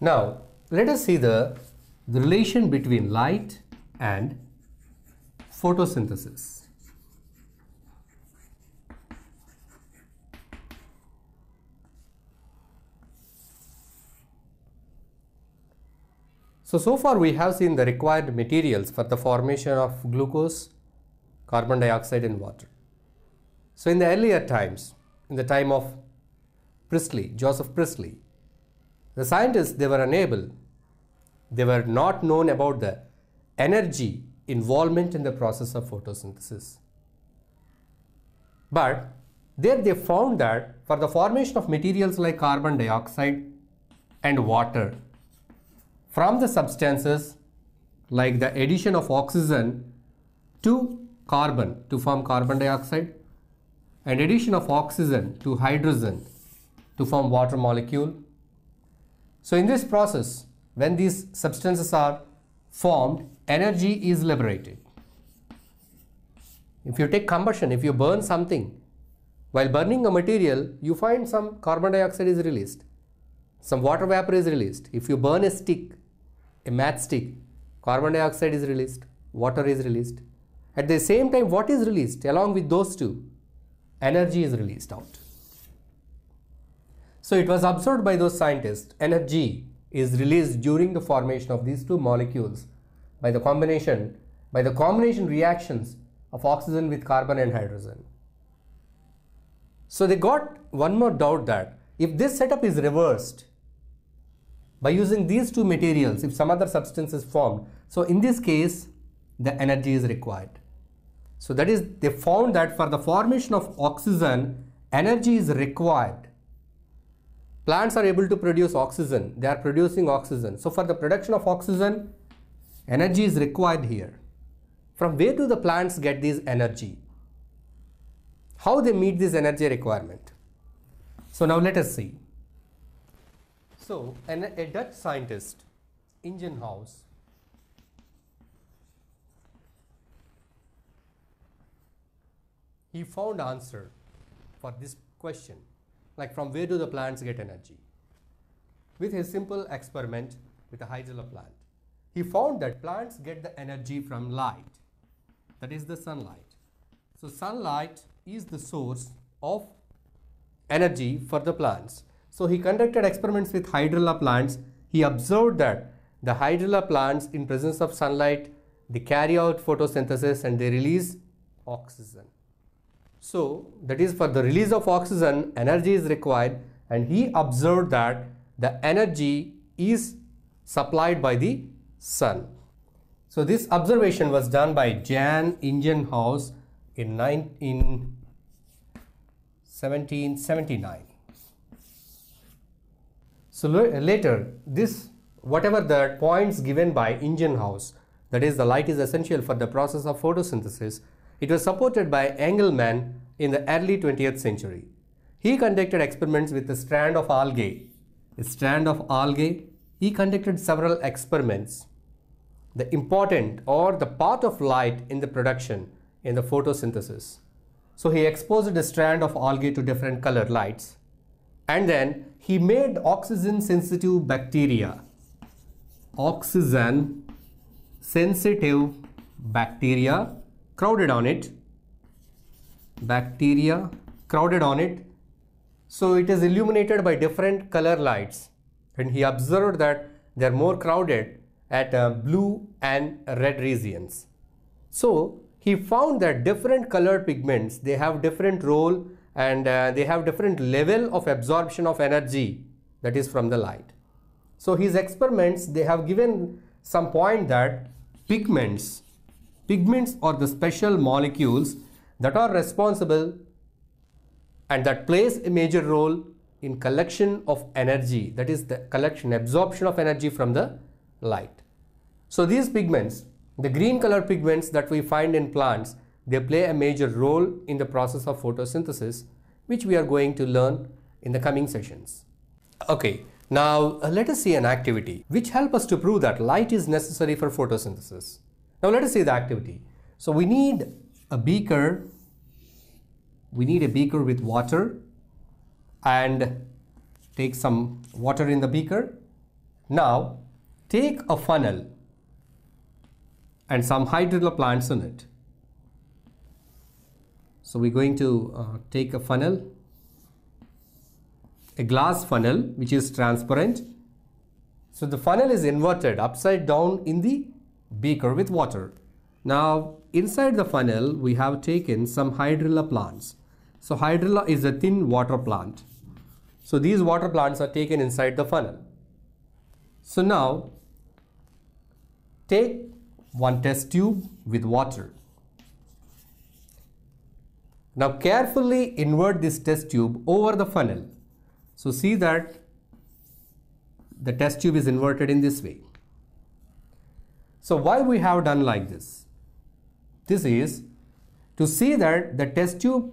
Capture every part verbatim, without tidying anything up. Now, let us see the, the relation between light and photosynthesis. So, so far we have seen the required materials for the formation of glucose, carbon dioxide and water. So, in the earlier times, in the time of Priestley, Joseph Priestley, the scientists, they were unable, they were not known about the energy involvement in the process of photosynthesis. But there they found that for the formation of materials like carbon dioxide and water, from the substances like the addition of oxygen to carbon to form carbon dioxide and addition of oxygen to hydrogen to form water molecule. So in this process, when these substances are formed, energy is liberated. If you take combustion, if you burn something, while burning a material, you find some carbon dioxide is released, some water vapor is released. If you burn a stick, a matchstick, carbon dioxide is released, water is released. At the same time, what is released along with those two? Energy is released out. So it was observed by those scientists, energy is released during the formation of these two molecules by the combination, by the combination reactions of oxygen with carbon and hydrogen. So they got one more doubt that if this setup is reversed by using these two materials, if some other substance is formed, so in this case, the energy is required. So that is, they found that for the formation of oxygen, energy is required. Plants are able to produce oxygen, they are producing oxygen. So for the production of oxygen, energy is required here. From where do the plants get this energy? How they meet this energy requirement? So now let us see. So an, a Dutch scientist, Ingenhousz, he found answer for this question, like from where do the plants get energy? With his simple experiment with a hydrilla plant, he found that plants get the energy from light, that is the sunlight. So sunlight is the source of energy for the plants. So he conducted experiments with hydrilla plants. He observed that the hydrilla plants in presence of sunlight, they carry out photosynthesis and they release oxygen. So that is, for the release of oxygen, energy is required, and he observed that the energy is supplied by the sun. So this observation was done by Jan Ingenhousz in seventeen seventy-nine. So later, this whatever the points given by Ingenhousz, that is the light is essential for the process of photosynthesis, it was supported by Engelmann in the early twentieth century. He conducted experiments with a strand of algae. A strand of algae, he conducted several experiments. The important or the part of light in the production in the photosynthesis. So he exposed a strand of algae to different colored lights. And then he made oxygen sensitive bacteria. Oxygen sensitive bacteria. crowded on it, bacteria crowded on it. So it is illuminated by different color lights, and he observed that they are more crowded at uh, blue and red regions. So he found that different colored pigments, they have different role and uh, they have different level of absorption of energy, that is from the light. So his experiments, they have given some point that pigments Pigments are the special molecules that are responsible and that plays a major role in collection of energy, that is the collection, absorption of energy from the light. So these pigments, the green color pigments that we find in plants, they play a major role in the process of photosynthesis, which we are going to learn in the coming sessions. Okay, now uh, let us see an activity which helps us to prove that light is necessary for photosynthesis. Now let us see the activity. So we need a beaker, we need a beaker with water, and take some water in the beaker Now take a funnel and some hydrilla plants in it. So we're going to uh, take a funnel, a glass funnel which is transparent. So the funnel is inverted upside down in the beaker with water. Now inside the funnel we have taken some hydrilla plants. So hydrilla is a thin water plant. So these water plants are taken inside the funnel. So now take one test tube with water. Now carefully invert this test tube over the funnel. So see that the test tube is inverted in this way. So why we have done like this? This is to see that the test tube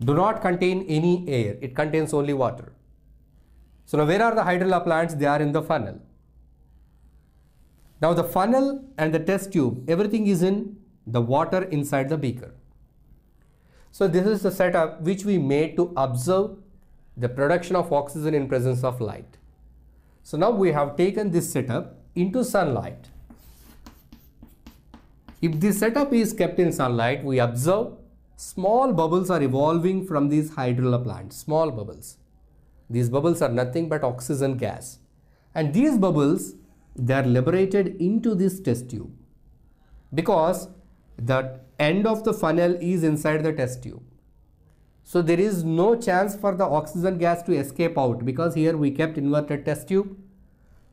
do not contain any air. It contains only water. So now where are the hydrilla plants? They are in the funnel. Now the funnel and the test tube, everything is in the water inside the beaker. So this is the setup which we made to observe the production of oxygen in presence of light. So now we have taken this setup into sunlight. If this setup is kept in sunlight, we observe small bubbles are evolving from these hydrilla plants, small bubbles. These bubbles are nothing but oxygen gas. And these bubbles, they are liberated into this test tube because the end of the funnel is inside the test tube. So there is no chance for the oxygen gas to escape out because here we kept inverted test tube.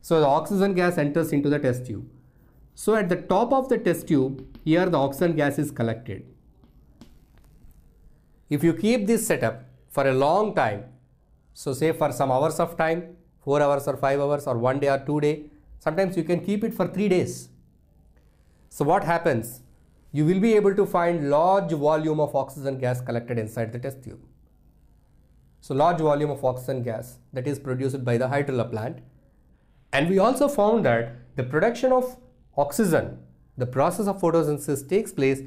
So the oxygen gas enters into the test tube. So at the top of the test tube, here the oxygen gas is collected. If you keep this setup for a long time, so say for some hours of time, four hours or five hours or one day or two day, sometimes you can keep it for three days. So what happens? You will be able to find large volume of oxygen gas collected inside the test tube. So large volume of oxygen gas that is produced by the hydrilla plant. And we also found that the production of oxygen, the process of photosynthesis takes place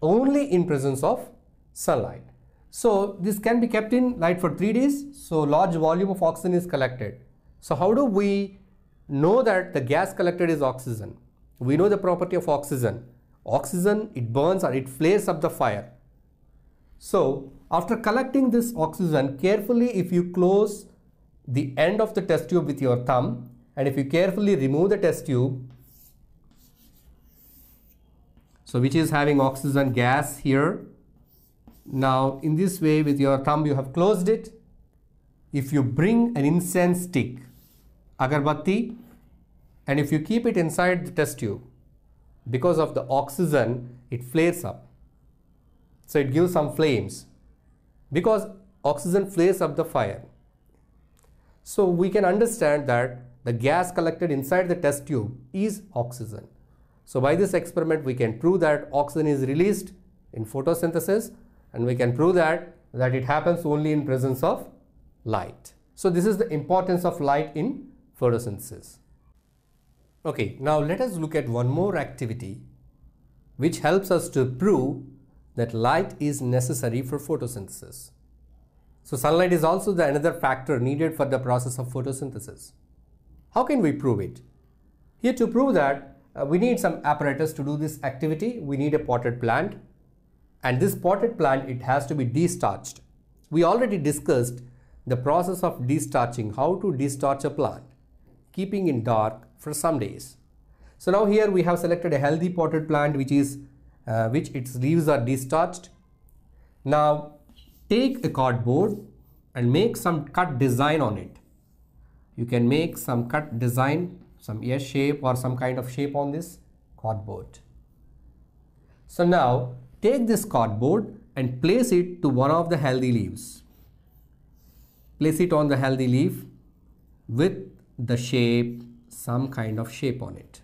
only in presence of sunlight. So this can be kept in light for three days. So large volume of oxygen is collected. So how do we know that the gas collected is oxygen? We know the property of oxygen. Oxygen, it burns or it flares up the fire. So after collecting this oxygen carefully, if you close the end of the test tube with your thumb and if you carefully remove the test tube, so which is having oxygen gas here. Now in this way with your thumb you have closed it. If you bring an incense stick, agarbatti, and if you keep it inside the test tube, because of the oxygen, it flares up. So it gives some flames because oxygen flares up the fire. So we can understand that the gas collected inside the test tube is oxygen. So by this experiment, we can prove that oxygen is released in photosynthesis and we can prove that, that it happens only in presence of light. So this is the importance of light in photosynthesis. Okay, now let us look at one more activity which helps us to prove that light is necessary for photosynthesis. So sunlight is also the another factor needed for the process of photosynthesis. How can we prove it? Here to prove that uh, we need some apparatus to do this activity. We need a potted plant, and this potted plant, it has to be destarched. We already discussed the process of destarching, how to destarch a plant, keeping in dark for some days. So now here we have selected a healthy potted plant which is uh, which its leaves are destarched. Now take a cardboard and make some cut design on it. You can make some cut design, some S shape or some kind of shape on this cardboard. So now take this cardboard and place it to one of the healthy leaves. Place it on the healthy leaf with the shape, some kind of shape on it.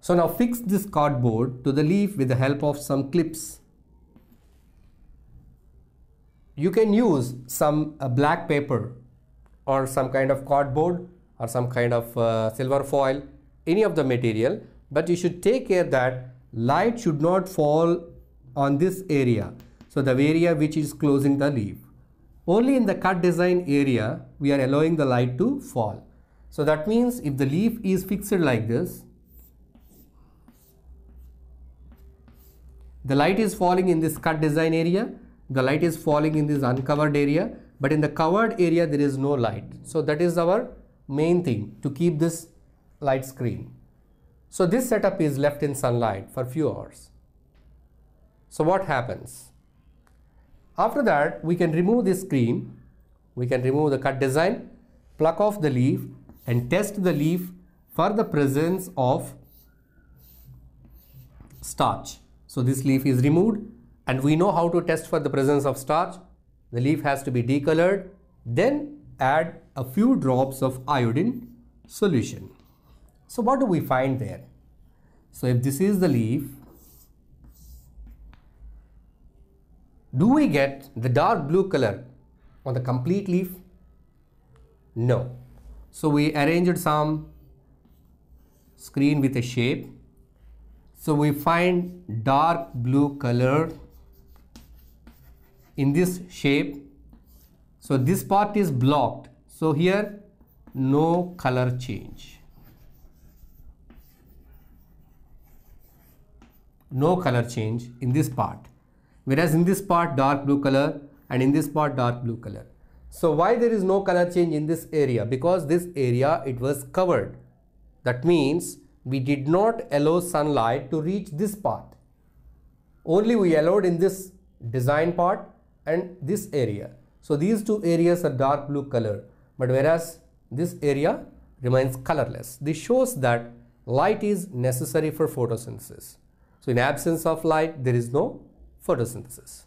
So now fix this cardboard to the leaf with the help of some clips. You can use some uh, black paper or some kind of cardboard or some kind of uh, silver foil, any of the material, but you should take care that light should not fall on this area. So the area which is closing the leaf. Only in the cut design area we are allowing the light to fall. So that means if the leaf is fixed like this, the light is falling in this cut design area, the light is falling in this uncovered area, but in the covered area there is no light. So that is our main thing, to keep this light screen. So this setup is left in sunlight for few hours. So what happens? After that, we can remove this screen, we can remove the cut design, pluck off the leaf and test the leaf for the presence of starch. So this leaf is removed and we know how to test for the presence of starch. The leaf has to be decolored, then add a few drops of iodine solution. So what do we find there? So if this is the leaf, do we get the dark blue color on the complete leaf? No. So we arranged some screen with a shape. So we find dark blue color in this shape. So this part is blocked. So here no color change. No color change in this part. Whereas in this part dark blue color and in this part dark blue color. So why there is no color change in this area? Because this area it was covered. That means we did not allow sunlight to reach this part. Only we allowed in this design part and this area. So these two areas are dark blue color, but whereas this area remains colorless. This shows that light is necessary for photosynthesis. So in absence of light there is no photosynthesis.